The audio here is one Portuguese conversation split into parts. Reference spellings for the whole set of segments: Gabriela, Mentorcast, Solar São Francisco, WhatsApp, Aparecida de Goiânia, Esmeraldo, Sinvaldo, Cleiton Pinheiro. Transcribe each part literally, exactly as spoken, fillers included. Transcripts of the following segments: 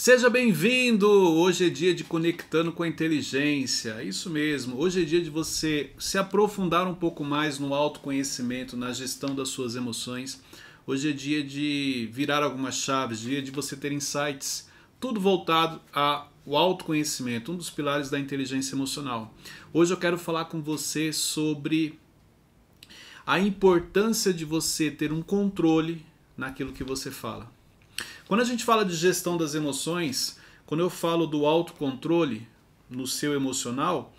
Seja bem-vindo! Hoje é dia de Conectando com a Inteligência, isso mesmo. Hoje é dia de você se aprofundar um pouco mais no autoconhecimento, na gestão das suas emoções. Hoje é dia de virar algumas chaves, dia de você ter insights, tudo voltado ao autoconhecimento, um dos pilares da inteligência emocional. Hoje eu quero falar com você sobre a importância de você ter um controle naquilo que você fala. Quando a gente fala de gestão das emoções, quando eu falo do autocontrole no seu emocional,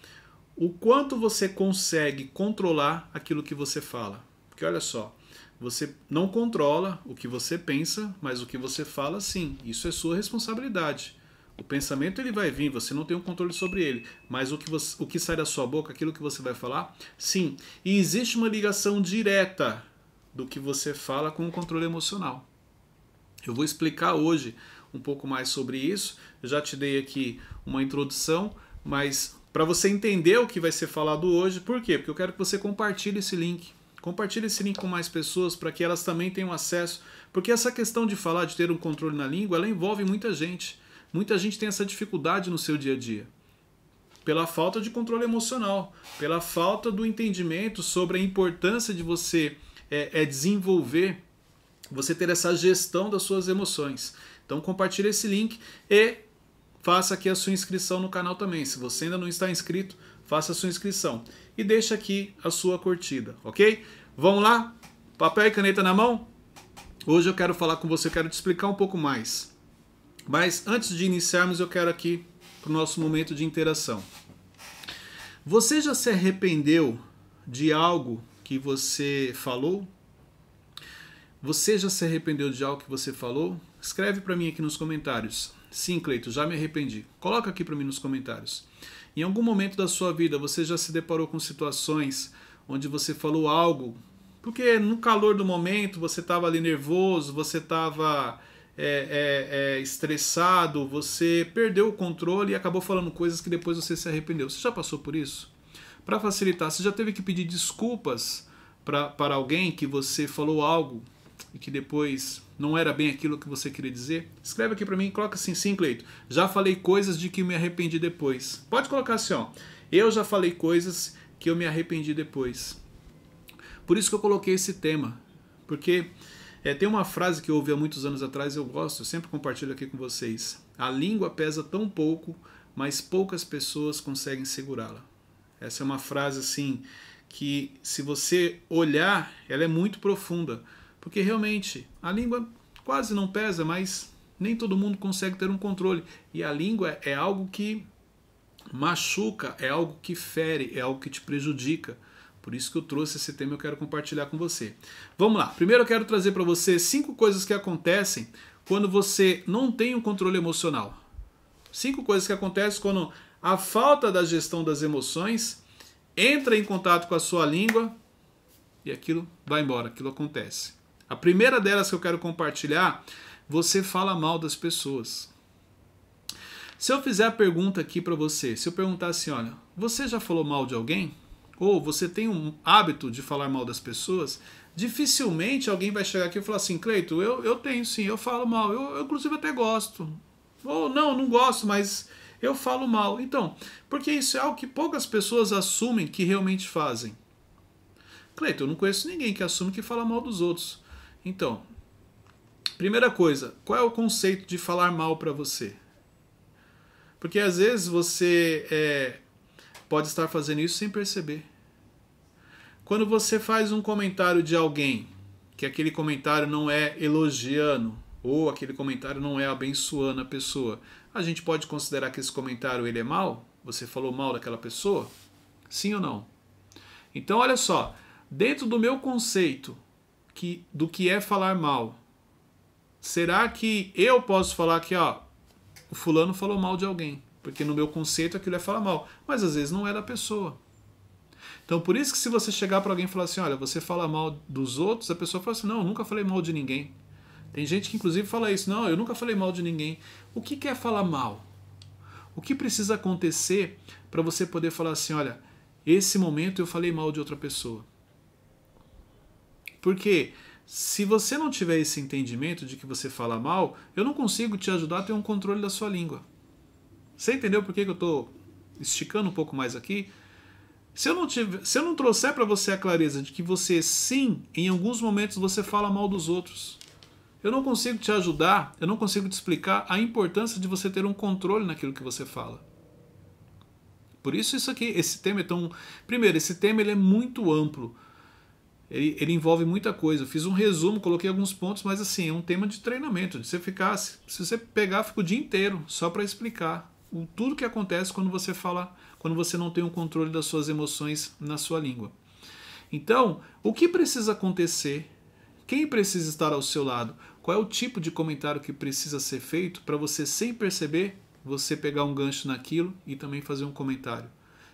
o quanto você consegue controlar aquilo que você fala. Porque olha só, você não controla o que você pensa, mas o que você fala sim, isso é sua responsabilidade. O pensamento ele vai vir, você não tem o controle sobre ele, mas o que, você, o que sai da sua boca, aquilo que você vai falar, sim. E existe uma ligação direta do que você fala com o controle emocional. Eu vou explicar hoje um pouco mais sobre isso. Eu já te dei aqui uma introdução, mas para você entender o que vai ser falado hoje, por quê? Porque eu quero que você compartilhe esse link. Compartilhe esse link com mais pessoas para que elas também tenham acesso. Porque essa questão de falar, de ter um controle na língua, ela envolve muita gente. Muita gente tem essa dificuldade no seu dia a dia. Pela falta de controle emocional, pela falta do entendimento sobre a importância de você é, é desenvolver você ter essa gestão das suas emoções. Então compartilhe esse link e faça aqui a sua inscrição no canal também. Se você ainda não está inscrito, faça a sua inscrição. E deixa aqui a sua curtida, ok? Vamos lá? Papel e caneta na mão? Hoje eu quero falar com você, eu quero te explicar um pouco mais. Mas antes de iniciarmos, eu quero aqui para o nosso momento de interação. Você já se arrependeu de algo que você falou? Você já se arrependeu de algo que você falou? Escreve para mim aqui nos comentários. Sim, Cleiton, já me arrependi. Coloca aqui para mim nos comentários. Em algum momento da sua vida, você já se deparou com situações onde você falou algo, porque no calor do momento, você estava ali nervoso, você estava é, é, é, estressado, você perdeu o controle e acabou falando coisas que depois você se arrependeu. Você já passou por isso? Para facilitar, você já teve que pedir desculpas pra, para alguém que você falou algo e que depois não era bem aquilo que você queria dizer? Escreve aqui para mim, coloca assim, sim, Cleiton, já falei coisas de que me arrependi depois. Pode colocar assim, ó, eu já falei coisas que eu me arrependi depois. Por isso que eu coloquei esse tema, porque é, tem uma frase que eu ouvi há muitos anos atrás, eu gosto, eu sempre compartilho aqui com vocês. A língua pesa tão pouco, mas poucas pessoas conseguem segurá-la. Essa é uma frase assim, que se você olhar, ela é muito profunda. Porque realmente a língua quase não pesa, mas nem todo mundo consegue ter um controle. E a língua é algo que machuca, é algo que fere, é algo que te prejudica. Por isso que eu trouxe esse tema e eu quero compartilhar com você. Vamos lá. Primeiro eu quero trazer para você cinco coisas que acontecem quando você não tem um controle emocional. Cinco coisas que acontecem quando a falta da gestão das emoções entra em contato com a sua língua e aquilo vai embora, aquilo acontece. A primeira delas que eu quero compartilhar, você fala mal das pessoas. Se eu fizer a pergunta aqui para você, se eu perguntar assim, olha, você já falou mal de alguém? Ou você tem um hábito de falar mal das pessoas? Dificilmente alguém vai chegar aqui e falar assim, Cleiton, eu, eu tenho sim, eu falo mal, eu, eu inclusive até gosto. Ou não, não gosto, mas eu falo mal. Então, porque isso é algo que poucas pessoas assumem que realmente fazem. Cleiton, eu não conheço ninguém que assume que fala mal dos outros. Então, primeira coisa, qual é o conceito de falar mal para você? Porque às vezes você é, pode estar fazendo isso sem perceber. Quando você faz um comentário de alguém, que aquele comentário não é elogiando, ou aquele comentário não é abençoando a pessoa, a gente pode considerar que esse comentário ele é mal? Você falou mal daquela pessoa? Sim ou não? Então, olha só, dentro do meu conceito, Que, do que é falar mal. Será que eu posso falar que ó, o fulano falou mal de alguém? Porque no meu conceito aquilo é falar mal. Mas às vezes não é da pessoa. Então por isso que se você chegar para alguém e falar assim, olha, você fala mal dos outros, a pessoa fala assim, não, eu nunca falei mal de ninguém. Tem gente que inclusive fala isso, não, eu nunca falei mal de ninguém. O que que é falar mal? O que precisa acontecer para você poder falar assim, olha, esse momento eu falei mal de outra pessoa? Porque Se você não tiver esse entendimento de que você fala mal, eu não consigo te ajudar a ter um controle da sua língua. Você entendeu por que eu estou esticando um pouco mais aqui? Se eu não, tiver, se eu não trouxer para você a clareza de que você, sim, em alguns momentos você fala mal dos outros, eu não consigo te ajudar, eu não consigo te explicar a importância de você ter um controle naquilo que você fala. Por isso isso aqui, esse tema é tão... Primeiro, esse tema ele é muito amplo. Ele, ele envolve muita coisa. Eu fiz um resumo, coloquei alguns pontos, mas assim, é um tema de treinamento, de você ficar, se você pegar, fica o dia inteiro só para explicar o, tudo que acontece quando você fala, quando você não tem o controle das suas emoções na sua língua. Então, o que precisa acontecer? Quem precisa estar ao seu lado? Qual é o tipo de comentário que precisa ser feito para você, sem perceber, você pegar um gancho naquilo e também fazer um comentário?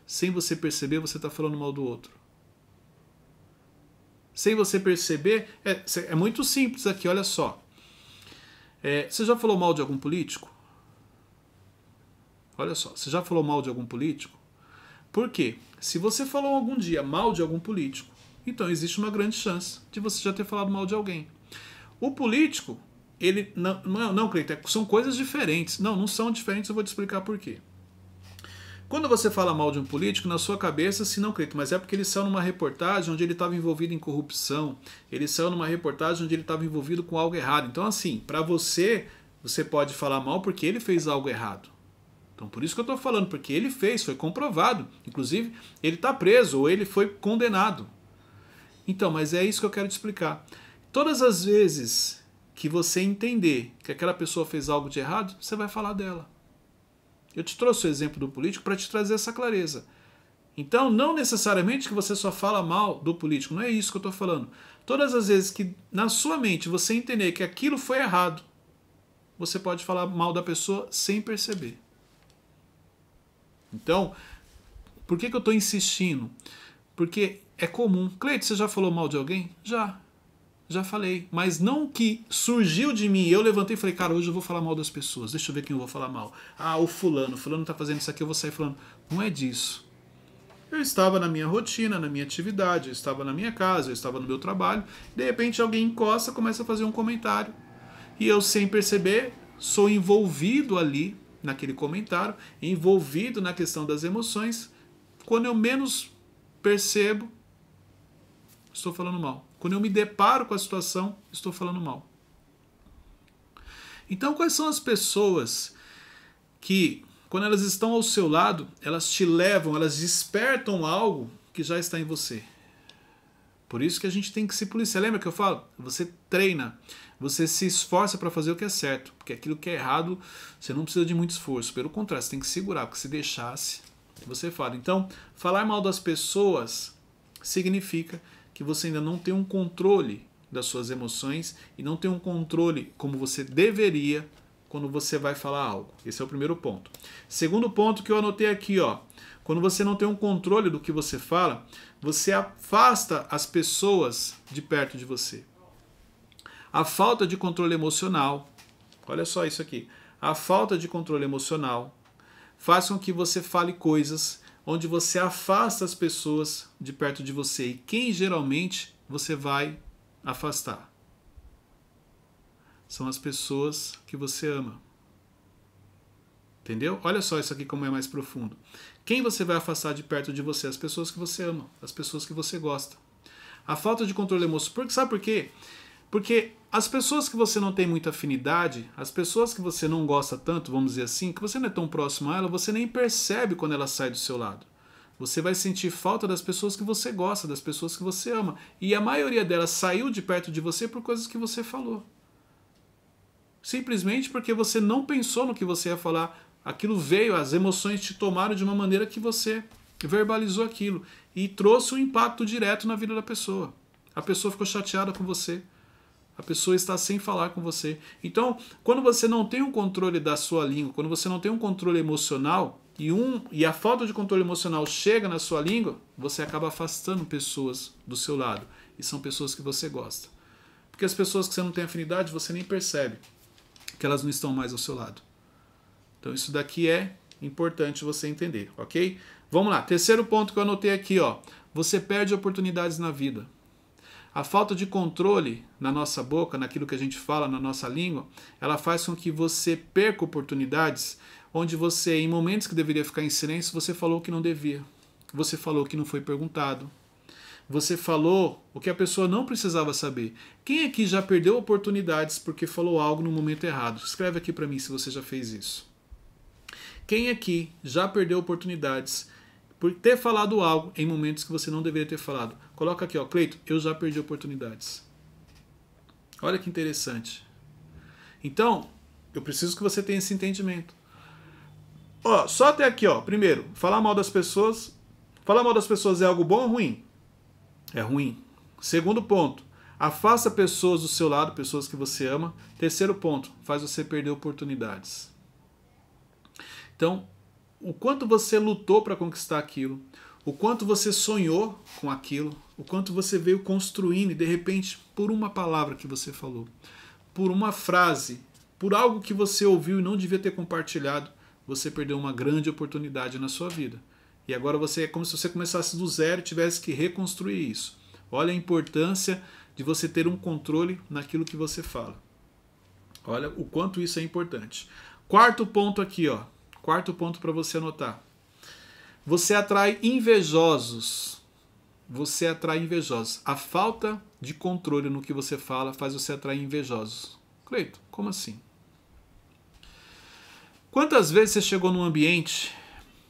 Sem você perceber, você está falando mal do outro. Sem você perceber, é, é muito simples aqui, olha só. É, você já falou mal de algum político? Olha só, você já falou mal de algum político? Por quê? Se você falou algum dia mal de algum político, então existe uma grande chance de você já ter falado mal de alguém. O político, ele... Não, não, não Cleiton, são coisas diferentes. Não, não são diferentes, eu vou te explicar por quê. Quando você fala mal de um político, na sua cabeça, assim, não, Cleiton, mas é porque ele saiu numa reportagem onde ele estava envolvido em corrupção, ele saiu numa reportagem onde ele estava envolvido com algo errado. Então, assim, para você, você pode falar mal porque ele fez algo errado. Então, por isso que eu estou falando, porque ele fez, foi comprovado. Inclusive, ele está preso ou ele foi condenado. Então, mas é isso que eu quero te explicar. Todas as vezes que você entender que aquela pessoa fez algo de errado, você vai falar dela. Eu te trouxe o exemplo do político para te trazer essa clareza. Então, não necessariamente que você só fala mal do político. Não é isso que eu estou falando. Todas as vezes que na sua mente você entender que aquilo foi errado, você pode falar mal da pessoa sem perceber. Então, por que que eu estou insistindo? Porque é comum. Cleiton, você já falou mal de alguém? Já. Já falei. Mas não que surgiu de mim. Eu levantei e falei, cara, hoje eu vou falar mal das pessoas. Deixa eu ver quem eu vou falar mal. Ah, o fulano. O fulano tá fazendo isso aqui, eu vou sair falando. Não é disso. Eu estava na minha rotina, na minha atividade. Eu estava na minha casa, eu estava no meu trabalho. De repente alguém encosta, começa a fazer um comentário. E eu, sem perceber, sou envolvido ali naquele comentário, envolvido na questão das emoções. Quando eu menos percebo, estou falando mal. Quando eu me deparo com a situação, estou falando mal. Então, quais são as pessoas que, quando elas estão ao seu lado, elas te levam, elas despertam algo que já está em você? Por isso que a gente tem que se policiar. Lembra que eu falo? Você treina, você se esforça para fazer o que é certo, porque aquilo que é errado, você não precisa de muito esforço. Pelo contrário, você tem que segurar, porque se deixasse, você fala. Então, falar mal das pessoas significa que você ainda não tem um controle das suas emoções e não tem um controle como você deveria quando você vai falar algo. Esse é o primeiro ponto. Segundo ponto que eu anotei aqui, ó. Quando você não tem um controle do que você fala, você afasta as pessoas de perto de você. A falta de controle emocional, olha só isso aqui, a falta de controle emocional faz com que você fale coisas onde você afasta as pessoas de perto de você. E quem geralmente você vai afastar? São as pessoas que você ama. Entendeu? Olha só isso aqui como é mais profundo. Quem você vai afastar de perto de você? As pessoas que você ama, as pessoas que você gosta. A falta de controle emocional. Sabe por quê? Porque as pessoas que você não tem muita afinidade, as pessoas que você não gosta tanto, vamos dizer assim, que você não é tão próximo a ela, você nem percebe quando ela sai do seu lado. Você vai sentir falta das pessoas que você gosta, das pessoas que você ama. E a maioria delas saiu de perto de você por coisas que você falou. Simplesmente porque você não pensou no que você ia falar. Aquilo veio, as emoções te tomaram de uma maneira que você verbalizou aquilo e trouxe um impacto direto na vida da pessoa. A pessoa ficou chateada com você. A pessoa está sem falar com você. Então, quando você não tem um controle da sua língua, quando você não tem um controle emocional e, um, e a falta de controle emocional chega na sua língua, você acaba afastando pessoas do seu lado. E são pessoas que você gosta. Porque as pessoas que você não tem afinidade, você nem percebe que elas não estão mais ao seu lado. Então isso daqui é importante você entender, ok? Vamos lá, terceiro ponto que eu anotei aqui, ó. Você perde oportunidades na vida. A falta de controle na nossa boca, naquilo que a gente fala, na nossa língua, ela faz com que você perca oportunidades onde você, em momentos que deveria ficar em silêncio, você falou o que não devia. Você falou o que não foi perguntado. Você falou o que a pessoa não precisava saber. Quem aqui já perdeu oportunidades porque falou algo no momento errado? Escreve aqui para mim se você já fez isso. Quem aqui já perdeu oportunidades por ter falado algo em momentos que você não deveria ter falado? Coloca aqui, ó, Cleiton, eu já perdi oportunidades. Olha que interessante. Então, eu preciso que você tenha esse entendimento. Ó, só até aqui, ó. Primeiro, falar mal das pessoas. Falar mal das pessoas é algo bom ou ruim? É ruim. Segundo ponto, afasta pessoas do seu lado, pessoas que você ama. Terceiro ponto, faz você perder oportunidades. Então, o quanto você lutou para conquistar aquilo, o quanto você sonhou com aquilo, o quanto você veio construindo e de repente, por uma palavra que você falou, por uma frase, por algo que você ouviu e não devia ter compartilhado, você perdeu uma grande oportunidade na sua vida. E agora você é como se você começasse do zero e tivesse que reconstruir isso. Olha a importância de você ter um controle naquilo que você fala. Olha o quanto isso é importante. Quarto ponto aqui, ó. Quarto ponto para você anotar. Você atrai invejosos. Você atrai invejosos. A falta de controle no que você fala faz você atrair invejosos. Cleiton, como assim? Quantas vezes você chegou num ambiente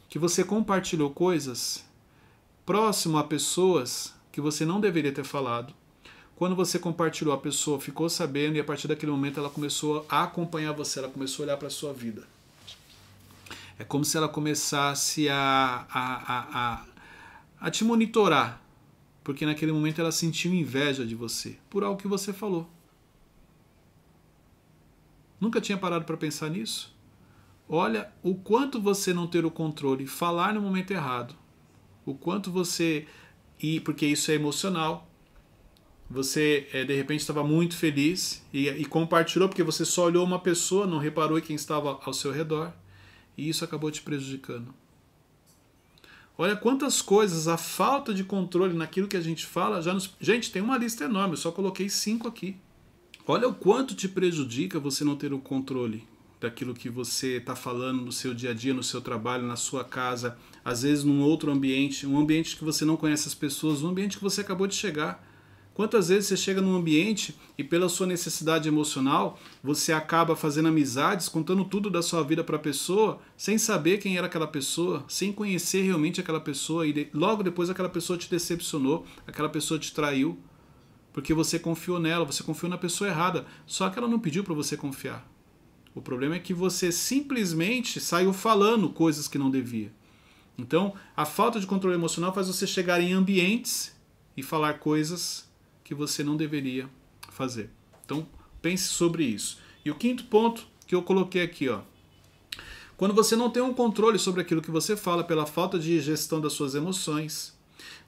que você compartilhou coisas próximo a pessoas que você não deveria ter falado? Quando você compartilhou, a pessoa ficou sabendo e a partir daquele momento ela começou a acompanhar você, ela começou a olhar para a sua vida. É como se ela começasse a, a, a, a, a te monitorar, porque naquele momento ela sentiu inveja de você, por algo que você falou. Nunca tinha parado para pensar nisso? Olha o quanto você não ter o controle, falar no momento errado, o quanto você, e porque isso é emocional, você é, de repente estava muito feliz e, e compartilhou porque você só olhou uma pessoa, não reparou quem estava ao seu redor. E isso acabou te prejudicando. Olha quantas coisas, a falta de controle naquilo que a gente fala, já nos... Gente, tem uma lista enorme, eu só coloquei cinco aqui. Olha o quanto te prejudica você não ter o controle daquilo que você está falando no seu dia a dia, no seu trabalho, na sua casa, às vezes num outro ambiente, um ambiente que você não conhece as pessoas, um ambiente que você acabou de chegar. Quantas vezes você chega num ambiente e pela sua necessidade emocional, você acaba fazendo amizades, contando tudo da sua vida para a pessoa, sem saber quem era aquela pessoa, sem conhecer realmente aquela pessoa, e de... logo depois aquela pessoa te decepcionou, aquela pessoa te traiu, porque você confiou nela, você confiou na pessoa errada, só que ela não pediu para você confiar. O problema é que você simplesmente saiu falando coisas que não devia. Então, a falta de controle emocional faz você chegar em ambientes e falar coisas que você não deveria fazer. Então, pense sobre isso. E o quinto ponto que eu coloquei aqui, ó. Quando você não tem um controle sobre aquilo que você fala, pela falta de gestão das suas emoções,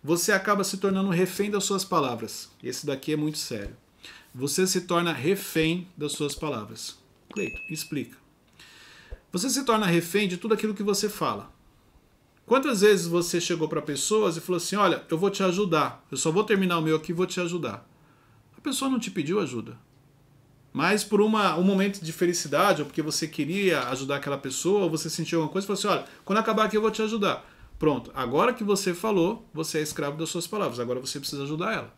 você acaba se tornando refém das suas palavras. Esse daqui é muito sério. Você se torna refém das suas palavras. Cleiton, explica. Você se torna refém de tudo aquilo que você fala. Quantas vezes você chegou para pessoas e falou assim, olha, eu vou te ajudar, eu só vou terminar o meu aqui e vou te ajudar. A pessoa não te pediu ajuda. Mas por uma, um momento de felicidade, ou porque você queria ajudar aquela pessoa, ou você sentiu alguma coisa e falou assim, olha, quando acabar aqui eu vou te ajudar. Pronto, agora que você falou, você é escravo das suas palavras, agora você precisa ajudar ela.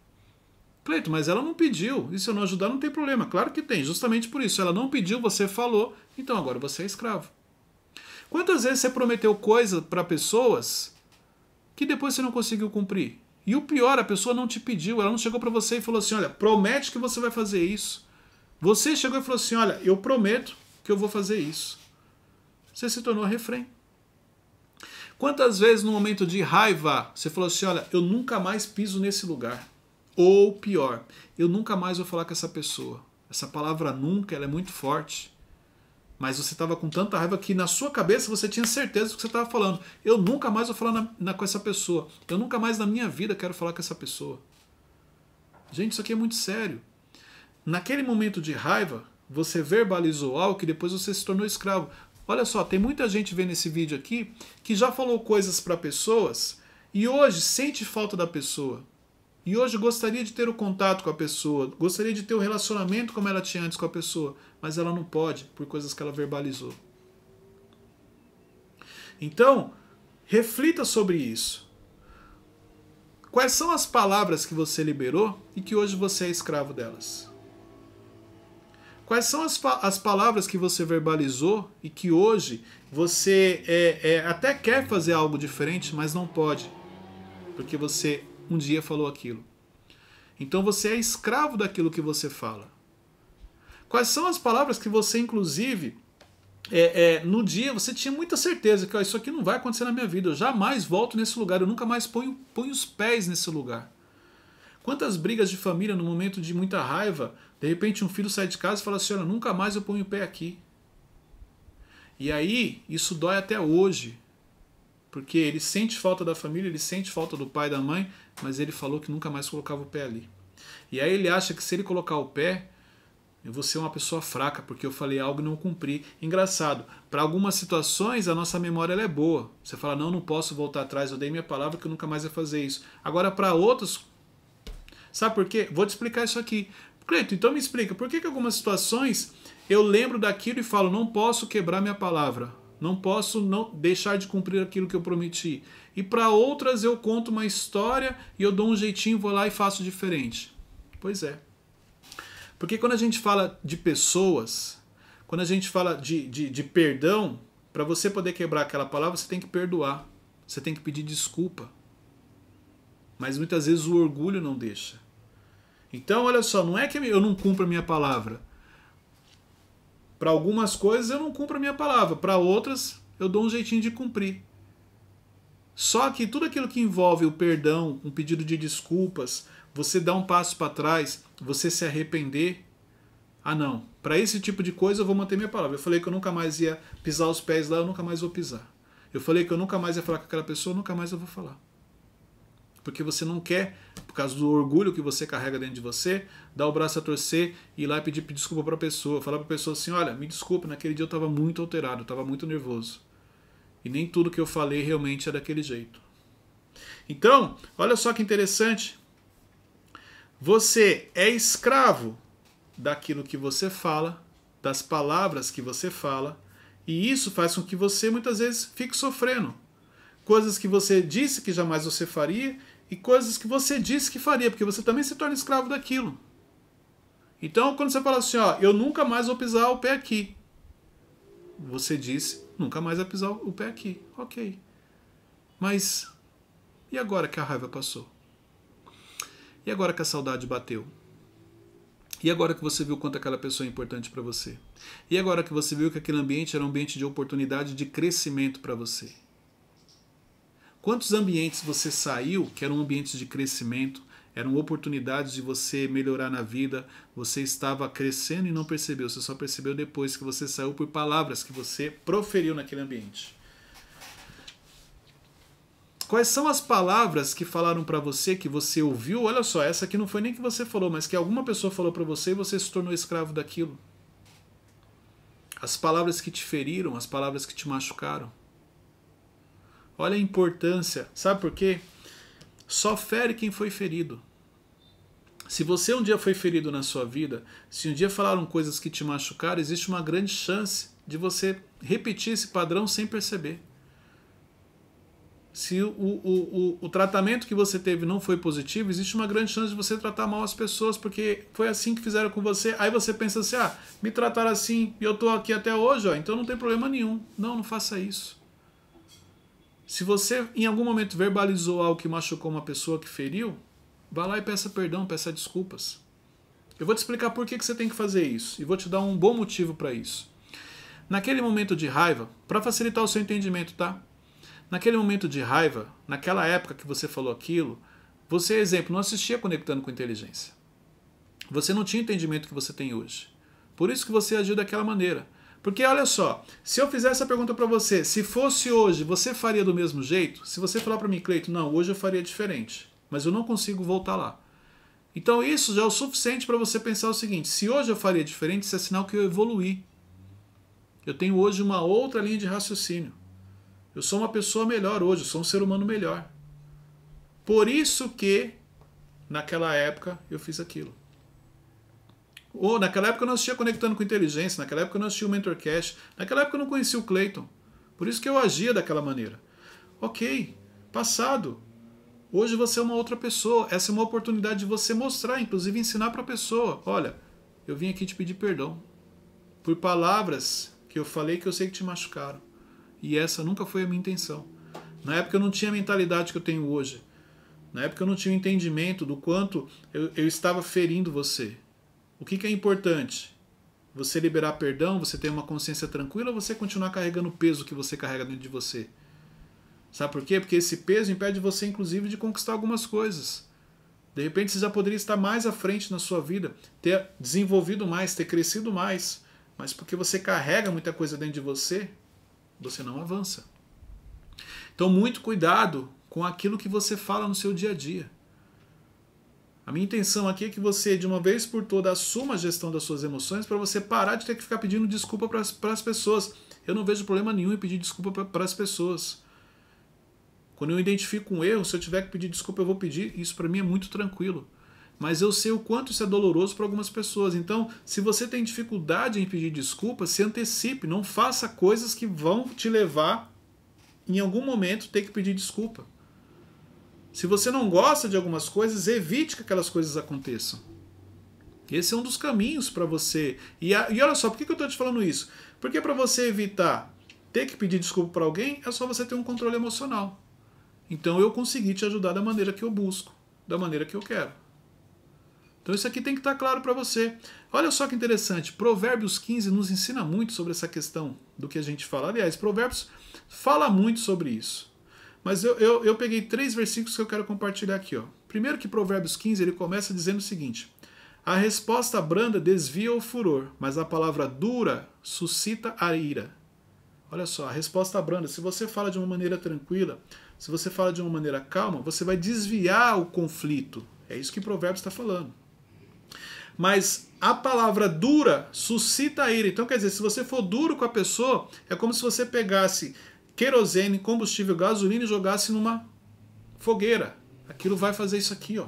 Cleiton, mas ela não pediu, e se eu não ajudar não tem problema. Claro que tem, justamente por isso, ela não pediu, você falou, então agora você é escravo. Quantas vezes você prometeu coisa para pessoas que depois você não conseguiu cumprir? E o pior, a pessoa não te pediu, ela não chegou para você e falou assim, olha, promete que você vai fazer isso. Você chegou e falou assim, olha, eu prometo que eu vou fazer isso. Você se tornou refém. Quantas vezes no momento de raiva você falou assim, olha, eu nunca mais piso nesse lugar. Ou pior, eu nunca mais vou falar com essa pessoa. Essa palavra nunca, ela é muito forte. Mas você estava com tanta raiva que na sua cabeça você tinha certeza do que você estava falando. Eu nunca mais vou falar na, na, com essa pessoa. Eu nunca mais na minha vida quero falar com essa pessoa. Gente, isso aqui é muito sério. Naquele momento de raiva, você verbalizou algo que depois você se tornou escravo. Olha só, tem muita gente vendo esse vídeo aqui que já falou coisas para pessoas e hoje sente falta da pessoa. E hoje gostaria de ter o contato com a pessoa, gostaria de ter o relacionamento como ela tinha antes com a pessoa, mas ela não pode por coisas que ela verbalizou. Então, reflita sobre isso. Quais são as palavras que você liberou e que hoje você é escravo delas? Quais são as, as palavras que você verbalizou e que hoje você é, é, até quer fazer algo diferente, mas não pode, porque você um dia falou aquilo. Então você é escravo daquilo que você fala. Quais são as palavras que você, inclusive, é, é, no dia você tinha muita certeza que ó, isso aqui não vai acontecer na minha vida, eu jamais volto nesse lugar, eu nunca mais ponho, ponho os pés nesse lugar. Quantas brigas de família no momento de muita raiva, de repente um filho sai de casa e fala assim, olha, nunca mais eu ponho o pé aqui. E aí, isso dói até hoje. Porque ele sente falta da família, ele sente falta do pai e da mãe, mas ele falou que nunca mais colocava o pé ali. E aí ele acha que se ele colocar o pé, eu vou ser uma pessoa fraca, porque eu falei algo e não cumpri. Engraçado, para algumas situações a nossa memória ela é boa. Você fala, não, não posso voltar atrás, eu dei minha palavra que eu nunca mais ia fazer isso. Agora para outros, sabe por quê? Vou te explicar isso aqui. Cleiton, então me explica, por que que algumas situações eu lembro daquilo e falo, não posso quebrar minha palavra? Não posso não deixar de cumprir aquilo que eu prometi. E para outras eu conto uma história e eu dou um jeitinho, vou lá e faço diferente. Pois é. Porque quando a gente fala de pessoas, quando a gente fala de, de, de perdão, para você poder quebrar aquela palavra, você tem que perdoar. Você tem que pedir desculpa. Mas muitas vezes o orgulho não deixa. Então, olha só, não é que eu não cumpro a minha palavra. Para algumas coisas eu não cumpro a minha palavra, para outras eu dou um jeitinho de cumprir. Só que tudo aquilo que envolve o perdão, um pedido de desculpas, você dar um passo para trás, você se arrepender, ah não, para esse tipo de coisa eu vou manter minha palavra. Eu falei que eu nunca mais ia pisar os pés lá, eu nunca mais vou pisar. Eu falei que eu nunca mais ia falar com aquela pessoa, eu nunca mais eu vou falar. Porque você não quer, por causa do orgulho que você carrega dentro de você, dar o braço a torcer e ir lá e pedir desculpa para a pessoa. Falar para a pessoa assim, olha, me desculpa, naquele dia eu estava muito alterado, eu estava muito nervoso. E nem tudo que eu falei realmente é daquele jeito. Então, olha só que interessante. Você é escravo daquilo que você fala, das palavras que você fala, e isso faz com que você muitas vezes fique sofrendo. Coisas que você disse que jamais você faria, e coisas que você disse que faria, porque você também se torna escravo daquilo. Então, quando você fala assim, ó, eu nunca mais vou pisar o pé aqui. Você disse, nunca mais vai pisar o pé aqui. Ok. Mas, e agora que a raiva passou? E agora que a saudade bateu? E agora que você viu quanto aquela pessoa é importante para você? E agora que você viu que aquele ambiente era um ambiente de oportunidade de crescimento para você? Quantos ambientes você saiu que eram ambientes de crescimento, eram oportunidades de você melhorar na vida, você estava crescendo e não percebeu, você só percebeu depois que você saiu por palavras que você proferiu naquele ambiente. Quais são as palavras que falaram para você, que você ouviu? Olha só, essa aqui não foi nem que você falou, mas que alguma pessoa falou para você e você se tornou escravo daquilo. As palavras que te feriram, as palavras que te machucaram. Olha a importância, sabe por quê? Só fere quem foi ferido. Se você um dia foi ferido na sua vida, se um dia falaram coisas que te machucaram, existe uma grande chance de você repetir esse padrão sem perceber. Se o, o, o, o tratamento que você teve não foi positivo, existe uma grande chance de você tratar mal as pessoas, porque foi assim que fizeram com você. Aí você pensa assim, ah, me trataram assim e eu tô aqui até hoje, ó, então não tem problema nenhum. Não, não faça isso. Se você em algum momento verbalizou algo que machucou uma pessoa, que feriu, vá lá e peça perdão, peça desculpas. Eu vou te explicar por que que você tem que fazer isso e vou te dar um bom motivo para isso. Naquele momento de raiva, para facilitar o seu entendimento, tá? Naquele momento de raiva, naquela época que você falou aquilo, você, exemplo, não assistia Conectando com Inteligência. Você não tinha o entendimento que você tem hoje. Por isso que você agiu daquela maneira. Porque olha só, se eu fizer essa pergunta para você, se fosse hoje, você faria do mesmo jeito? Se você falar para mim, Cleiton, não, hoje eu faria diferente, mas eu não consigo voltar lá. Então isso já é o suficiente para você pensar o seguinte, se hoje eu faria diferente, isso é sinal que eu evoluí. Eu tenho hoje uma outra linha de raciocínio. Eu sou uma pessoa melhor hoje, eu sou um ser humano melhor. Por isso que naquela época eu fiz aquilo. Ou naquela época eu não assistia Conectando com Inteligência, naquela época eu não assistia o Mentorcast, naquela época eu não conhecia o Cleiton. Por isso que eu agia daquela maneira. Ok, passado. Hoje você é uma outra pessoa. Essa é uma oportunidade de você mostrar, inclusive ensinar para a pessoa. Olha, eu vim aqui te pedir perdão por palavras que eu falei que eu sei que te machucaram. E essa nunca foi a minha intenção. Na época eu não tinha a mentalidade que eu tenho hoje. Na época eu não tinha o entendimento do quanto eu, eu estava ferindo você. O que, que é importante? Você liberar perdão, você ter uma consciência tranquila, ou você continuar carregando o peso que você carrega dentro de você? Sabe por quê? Porque esse peso impede você, inclusive, de conquistar algumas coisas. De repente você já poderia estar mais à frente na sua vida, ter desenvolvido mais, ter crescido mais, mas porque você carrega muita coisa dentro de você, você não avança. Então, muito cuidado com aquilo que você fala no seu dia a dia. A minha intenção aqui é que você, de uma vez por toda, assuma a gestão das suas emoções para você parar de ter que ficar pedindo desculpa para as pessoas. Eu não vejo problema nenhum em pedir desculpa para as pessoas. Quando eu identifico um erro, se eu tiver que pedir desculpa, eu vou pedir. Isso para mim é muito tranquilo. Mas eu sei o quanto isso é doloroso para algumas pessoas. Então, se você tem dificuldade em pedir desculpa, se antecipe. Não faça coisas que vão te levar, em algum momento, ter que pedir desculpa. Se você não gosta de algumas coisas, evite que aquelas coisas aconteçam. Esse é um dos caminhos para você. E, a, e olha só, por que, que eu estou te falando isso? Porque para você evitar ter que pedir desculpa para alguém, é só você ter um controle emocional. Então eu consegui te ajudar da maneira que eu busco, da maneira que eu quero. Então isso aqui tem que estar claro para você. Olha só que interessante, Provérbios quinze nos ensina muito sobre essa questão do que a gente fala. Aliás, Provérbios fala muito sobre isso. Mas eu, eu, eu peguei três versículos que eu quero compartilhar aqui. Ó. Primeiro que Provérbios quinze ele começa dizendo o seguinte: a resposta branda desvia o furor, mas a palavra dura suscita a ira. Olha só, a resposta branda, se você fala de uma maneira tranquila, se você fala de uma maneira calma, você vai desviar o conflito. É isso que Provérbios está falando. Mas a palavra dura suscita a ira. Então quer dizer, se você for duro com a pessoa, é como se você pegasse querosene, combustível, gasolina e jogasse numa fogueira. Aquilo vai fazer isso aqui, ó.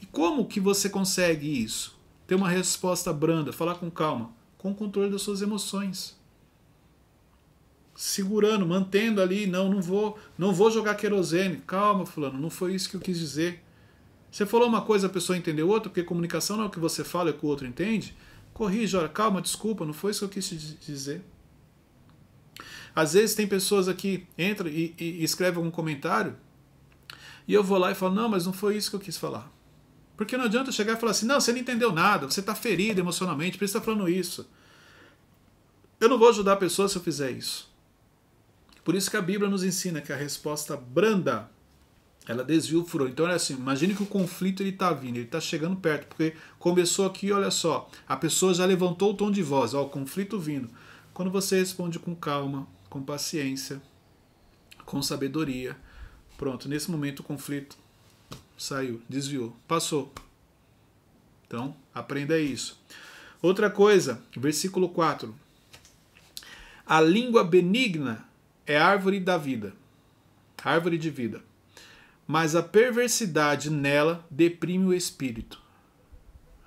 E como que você consegue isso? Ter uma resposta branda, falar com calma, com o controle das suas emoções. Segurando, mantendo ali, não, não vou, não vou jogar querosene. Calma, fulano, não foi isso que eu quis dizer. Você falou uma coisa, a pessoa entendeu outra, porque comunicação não é o que você fala, é o que o outro entende. Corrige, olha, calma, desculpa, não foi isso que eu quis te dizer. Às vezes tem pessoas aqui, entram e, e escrevem algum comentário, e eu vou lá e falo, não, mas não foi isso que eu quis falar. Porque não adianta eu chegar e falar assim, não, você não entendeu nada, você está ferido emocionalmente, por isso está falando isso. Eu não vou ajudar a pessoa se eu fizer isso. Por isso que a Bíblia nos ensina que a resposta branda, ela desvia o furor. Então, olha assim, imagine que o conflito está vindo, ele está chegando perto, porque começou aqui, olha só, a pessoa já levantou o tom de voz, ó, o conflito vindo. Quando você responde com calma, com paciência, com sabedoria, pronto, nesse momento o conflito saiu, desviou, passou. Então, aprenda isso. Outra coisa, versículo quatro. A língua benigna é árvore da vida, árvore de vida, mas a perversidade nela deprime o espírito.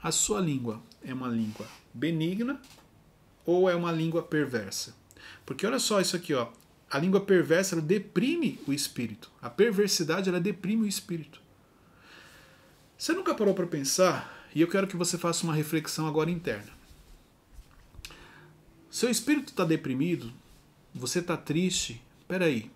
A sua língua é uma língua benigna ou é uma língua perversa? Porque olha só isso aqui, ó. A língua perversa ela deprime o espírito. A perversidade ela deprime o espírito. Você nunca parou para pensar? E eu quero que você faça uma reflexão agora interna. Seu espírito está deprimido? Você está triste? Peraí,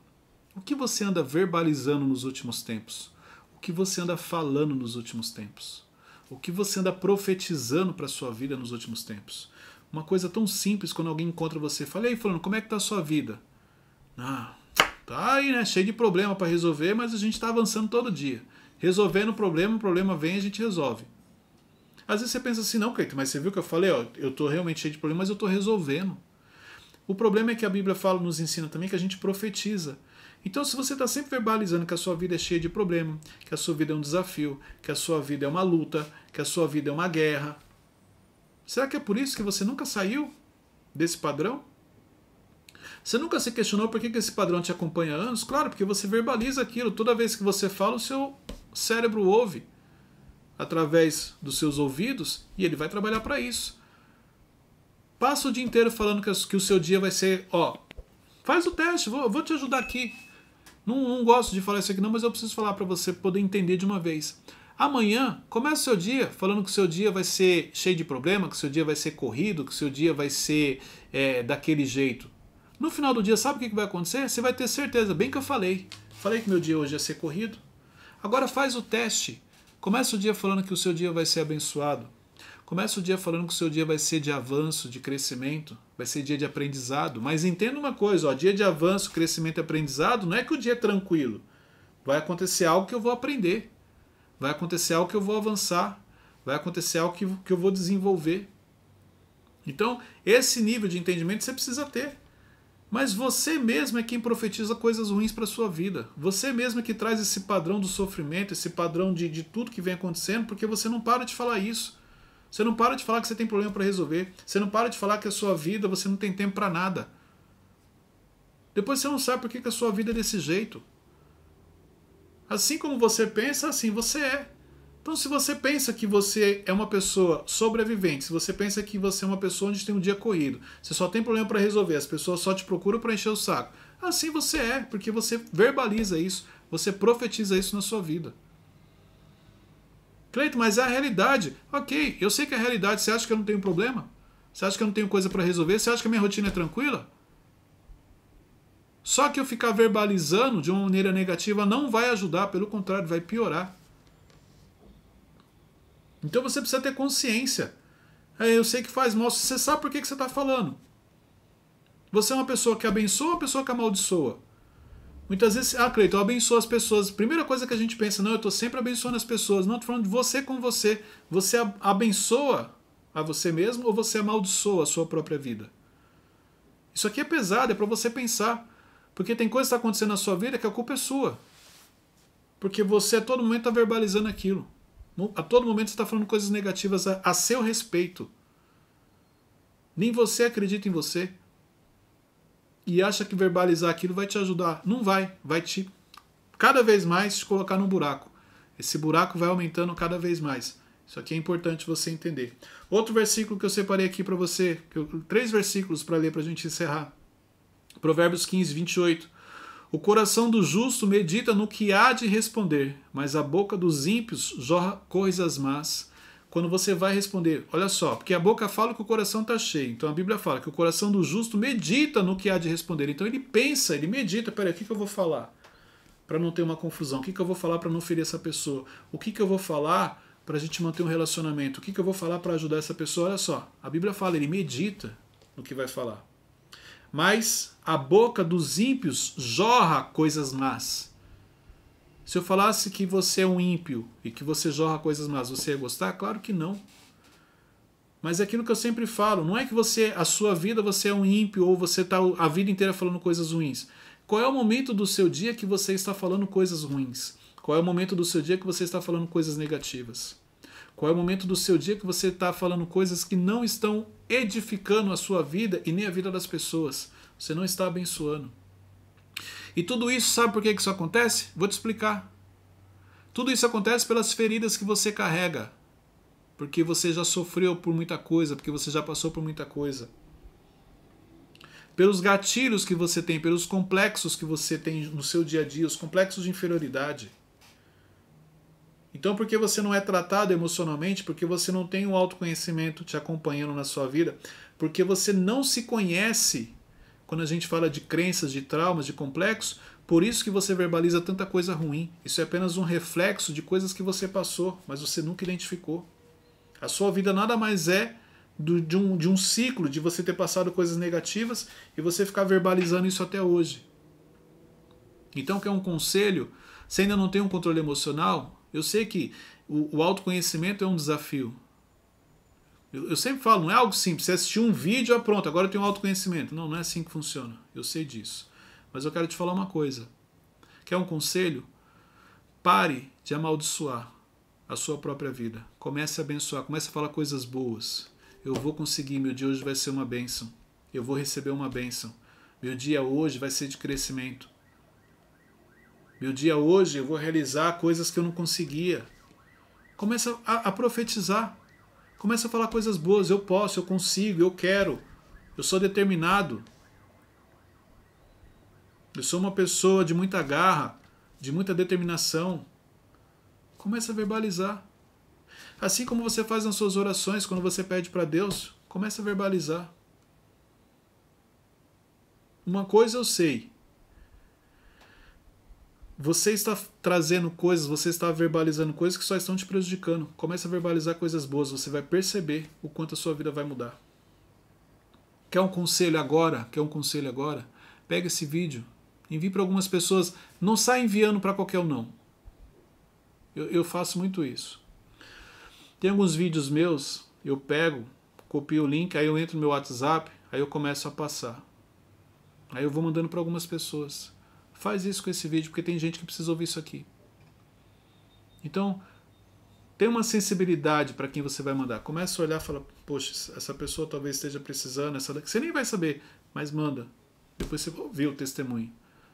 o que você anda verbalizando nos últimos tempos? O que você anda falando nos últimos tempos? O que você anda profetizando para a sua vida nos últimos tempos? Uma coisa tão simples, quando alguém encontra você, fala, e aí, fulano, como é que tá a sua vida? Ah, tá aí, né? Cheio de problema para resolver, mas a gente tá avançando todo dia. Resolvendo o problema, o problema vem, a gente resolve. Às vezes você pensa assim, não, Cleiton, mas você viu que eu falei, ó, eu tô realmente cheio de problema, mas eu tô resolvendo. O problema é que a Bíblia fala, nos ensina também, que a gente profetiza. Então, se você está sempre verbalizando que a sua vida é cheia de problema, que a sua vida é um desafio, que a sua vida é uma luta, que a sua vida é uma guerra, será que é por isso que você nunca saiu desse padrão? Você nunca se questionou por que esse padrão te acompanha há anos? Claro, porque você verbaliza aquilo. Toda vez que você fala, o seu cérebro ouve através dos seus ouvidos e ele vai trabalhar para isso. Passa o dia inteiro falando que o seu dia vai ser, ó, faz o teste, vou, vou te ajudar aqui. Não, não gosto de falar isso aqui não, mas eu preciso falar para você poder entender de uma vez. Amanhã, começa o seu dia falando que o seu dia vai ser cheio de problema, que o seu dia vai ser corrido, que o seu dia vai ser é, daquele jeito. No final do dia, sabe o que vai acontecer? Você vai ter certeza, bem que eu falei. Falei que meu dia hoje ia ser corrido. Agora faz o teste. Começa o dia falando que o seu dia vai ser abençoado. Começa o dia falando que o seu dia vai ser de avanço, de crescimento. Vai ser dia de aprendizado. Mas entenda uma coisa, ó, dia de avanço, crescimento e aprendizado, não é que o dia é tranquilo. Vai acontecer algo que eu vou aprender. Vai acontecer algo que eu vou avançar, vai acontecer algo que, que eu vou desenvolver. Então, esse nível de entendimento você precisa ter. Mas você mesmo é quem profetiza coisas ruins para a sua vida. Você mesmo é que traz esse padrão do sofrimento, esse padrão de, de tudo que vem acontecendo, porque você não para de falar isso. Você não para de falar que você tem problema para resolver. Você não para de falar que a sua vida, você não tem tempo para nada. Depois você não sabe por que, que a sua vida é desse jeito. Assim como você pensa, assim você é. Então se você pensa que você é uma pessoa sobrevivente, se você pensa que você é uma pessoa onde tem um dia corrido, você só tem problema para resolver, as pessoas só te procuram para encher o saco, assim você é, porque você verbaliza isso, você profetiza isso na sua vida. Cleiton, mas é a realidade. Ok, eu sei que é a realidade. Você acha que eu não tenho problema? Você acha que eu não tenho coisa para resolver? Você acha que a minha rotina é tranquila? Só que eu ficar verbalizando de uma maneira negativa não vai ajudar, pelo contrário, vai piorar. Então você precisa ter consciência. Eu sei que faz mal, você sabe por que você está falando. Você é uma pessoa que abençoa ou uma pessoa que amaldiçoa? Muitas vezes, ah, Cleiton, eu abençoo as pessoas. Primeira coisa que a gente pensa, não, eu estou sempre abençoando as pessoas. Não, estou falando de você com você. Você abençoa a você mesmo ou você amaldiçoa a sua própria vida? Isso aqui é pesado, é para você pensar. Porque tem coisa que está acontecendo na sua vida que a culpa é sua. Porque você a todo momento está verbalizando aquilo. A todo momento você está falando coisas negativas a, a seu respeito. Nem você acredita em você. E acha que verbalizar aquilo vai te ajudar. Não vai. Vai te, cada vez mais, te colocar num buraco. Esse buraco vai aumentando cada vez mais. Isso aqui é importante você entender. Outro versículo que eu separei aqui para você. Que eu, três versículos para ler para a gente encerrar. Provérbios quinze, vinte e oito. O coração do justo medita no que há de responder, mas a boca dos ímpios jorra coisas más. Quando você vai responder, olha só, porque a boca fala que o coração está cheio. Então a Bíblia fala que o coração do justo medita no que há de responder. Então ele pensa, ele medita, peraí, o que, que eu vou falar? Para não ter uma confusão. O que, que eu vou falar para não ferir essa pessoa? O que, que eu vou falar para a gente manter um relacionamento? O que, que eu vou falar para ajudar essa pessoa? Olha só, a Bíblia fala, ele medita no que vai falar. Mas a boca dos ímpios jorra coisas más. Se eu falasse que você é um ímpio e que você jorra coisas más, você ia gostar? Claro que não. Mas é aquilo que eu sempre falo, não é que você, a sua vida você é um ímpio ou você está a vida inteira falando coisas ruins. Qual é o momento do seu dia que você está falando coisas ruins? Qual é o momento do seu dia que você está falando coisas negativas? Qual é o momento do seu dia que você está falando coisas que não estão edificando a sua vida e nem a vida das pessoas? Você não está abençoando. E tudo isso, sabe por que isso acontece? Vou te explicar. Tudo isso acontece pelas feridas que você carrega. Porque você já sofreu por muita coisa, porque você já passou por muita coisa. Pelos gatilhos que você tem, pelos complexos que você tem no seu dia a dia, os complexos de inferioridade. Então, porque você não é tratado emocionalmente, porque você não tem o autoconhecimento te acompanhando na sua vida, porque você não se conhece, quando a gente fala de crenças, de traumas, de complexos, por isso que você verbaliza tanta coisa ruim. Isso é apenas um reflexo de coisas que você passou, mas você nunca identificou. A sua vida nada mais é do, de, um, de um ciclo de você ter passado coisas negativas e você ficar verbalizando isso até hoje. Então, que é um conselho, se ainda não tem um controle emocional... Eu sei que o, o autoconhecimento é um desafio. Eu, eu sempre falo, não é algo simples. Você assistiu um vídeo, ah, pronto, agora eu tenho autoconhecimento. Não, não é assim que funciona. Eu sei disso. Mas eu quero te falar uma coisa. Quer um conselho? Pare de amaldiçoar a sua própria vida. Comece a abençoar, comece a falar coisas boas. Eu vou conseguir, meu dia hoje vai ser uma bênção. Eu vou receber uma bênção. Meu dia hoje vai ser de crescimento. Meu dia hoje eu vou realizar coisas que eu não conseguia. Começa a, a profetizar. Começa a falar coisas boas. Eu posso, eu consigo, eu quero. Eu sou determinado. Eu sou uma pessoa de muita garra, de muita determinação. Começa a verbalizar. Assim como você faz nas suas orações, quando você pede para Deus, começa a verbalizar. Uma coisa eu sei. Você está trazendo coisas, você está verbalizando coisas que só estão te prejudicando. Começa a verbalizar coisas boas, você vai perceber o quanto a sua vida vai mudar. Quer um conselho agora? Quer um conselho agora? Pega esse vídeo, envie para algumas pessoas. Não sai enviando para qualquer um, não. Eu, eu faço muito isso. Tem alguns vídeos meus, eu pego, copio o link, aí eu entro no meu WhatsApp, aí eu começo a passar. Aí eu vou mandando para algumas pessoas. Faz isso com esse vídeo, porque tem gente que precisa ouvir isso aqui. Então, tem uma sensibilidade para quem você vai mandar. Começa a olhar e fala, poxa, essa pessoa talvez esteja precisando, essa daqui. Você nem vai saber, mas manda. Depois você vai ouvir o testemunho.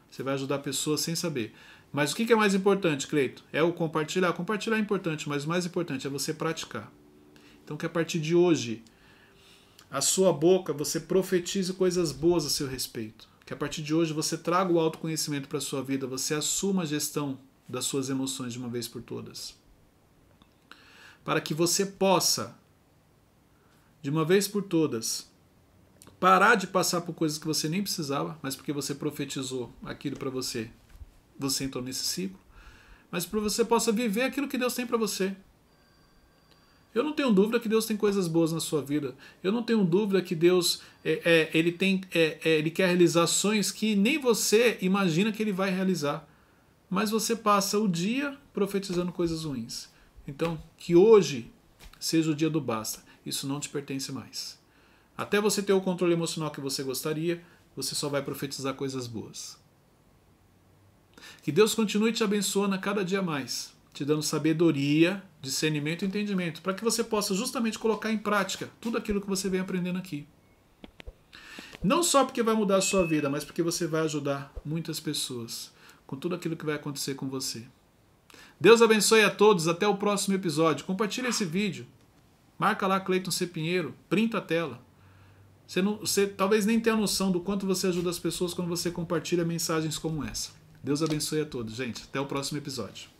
Você vai ajudar a pessoa sem saber. Mas o que é mais importante, Cleito? É o compartilhar. Compartilhar é importante, mas o mais importante é você praticar. Então, que a partir de hoje, a sua boca, você profetize coisas boas a seu respeito. Que a partir de hoje você traga o autoconhecimento para a sua vida, você assuma a gestão das suas emoções de uma vez por todas. Para que você possa, de uma vez por todas, parar de passar por coisas que você nem precisava, mas porque você profetizou aquilo para você, você entrou nesse ciclo, mas para que você possa viver aquilo que Deus tem para você. Eu não tenho dúvida que Deus tem coisas boas na sua vida. Eu não tenho dúvida que Deus é, é, ele tem, é, é, ele quer realizar sonhos que nem você imagina que ele vai realizar. Mas você passa o dia profetizando coisas ruins. Então, que hoje seja o dia do basta. Isso não te pertence mais. Até você ter o controle emocional que você gostaria, você só vai profetizar coisas boas. Que Deus continue te abençoando a cada dia mais, te dando sabedoria, discernimento e entendimento, para que você possa justamente colocar em prática tudo aquilo que você vem aprendendo aqui. Não só porque vai mudar a sua vida, mas porque você vai ajudar muitas pessoas com tudo aquilo que vai acontecer com você. Deus abençoe a todos, até o próximo episódio. Compartilha esse vídeo, marca lá Cleiton C. Pinheiro, printa a tela. Você, não, você talvez nem tenha noção do quanto você ajuda as pessoas quando você compartilha mensagens como essa. Deus abençoe a todos, gente. Até o próximo episódio.